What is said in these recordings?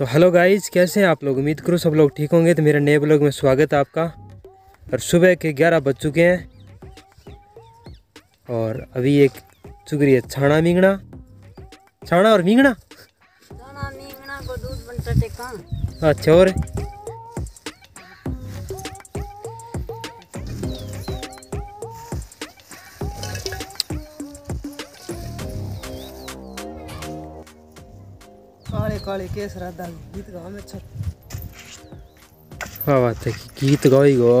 तो hello guys, कैसे हैं आप लोग। उम्मीद करो सब लोग ठीक होंगे। तो मेरे नए ब्लॉग में स्वागत है आपका। और सुबह के 11 बज चुके हैं और अभी एक चुग रही है छाना और मींगना को दूध बनता कहाँ। अच्छा, और काले केस गीत गाओ में हाँ बात है, गीत गाओ ही गो।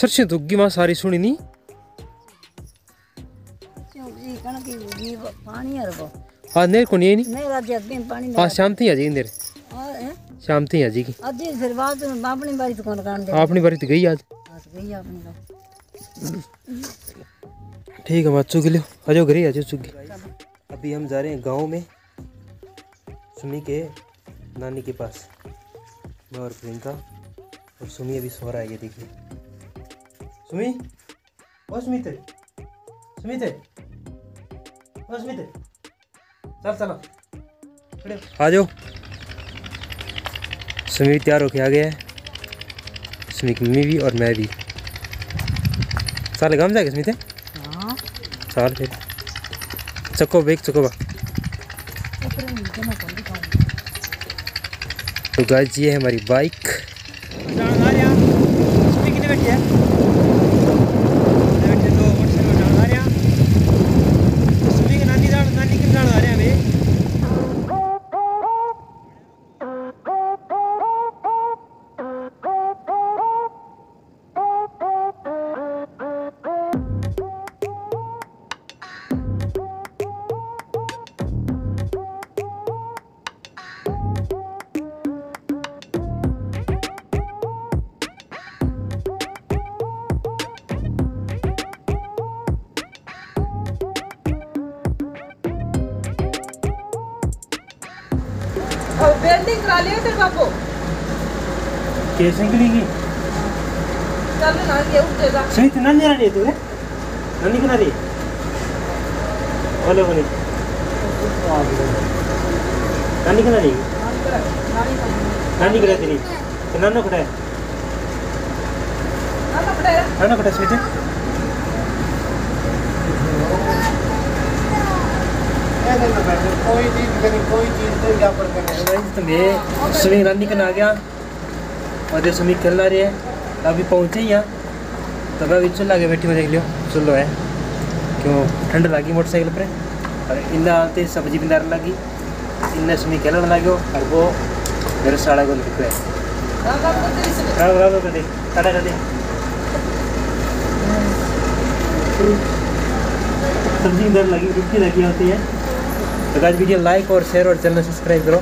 सरसे दुग्गी मां सारी सुनी नी पानी आ नेर को नहीं नी पानी आज शाम थी आज नेर शाम थी आज की आज फिर बाद में अपनी बारी तो कौन कांड दे अपनी बारी तो गई आज ठीक है। चुग लो आजो घरे आजो चुग। अभी हम जा रहे हैं गांव में सुमी के नानी के पास, मैं और प्रियंका। और सुमी अभी सो रहा है, ये देखिए सुमी। ओ सुमी थे चल चलो आ जाओ। सुमी तैयार होके आ गया है, सुमी की मम्मी भी और मैं भी। सारे गांव जाके सुमी थे साल फिर चको बेक चको बा। तो गाइस ये है हमारी बाइक। वेल्डिंग करा लिया तेरे बापू कैसे करेगी। चल ना ये उठ जा सही तो नानी आ रही है। तूने नानी करा रही बोलो बोलो नानी करा रही नानी करा तेरी तो नानो खड़ा है नानो खड़ा सही है। तो मैं स्विमिंग रानी कन आ गया और ये स्विमिंग खेल रही है। अभी पहुँचे यहाँ तब अभी चुल्ला के बैठी में देख लियो चुल्लो है क्यों ठंड लगी मोटरसाइकिल पर। और इन्हें आते सब्जी बिंदार लगी इन्हें स्विमिंग खेलने लगे और वो मेरे साड़ा को निकले सब्जी बिंदार लगी रुकी लगी होती है। तो गाइस वीडियो लाइक और शेयर और चैनल सब्सक्राइब करो।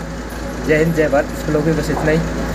जय हिंद जय भारत। इस ब्लॉग में बस इतना ही।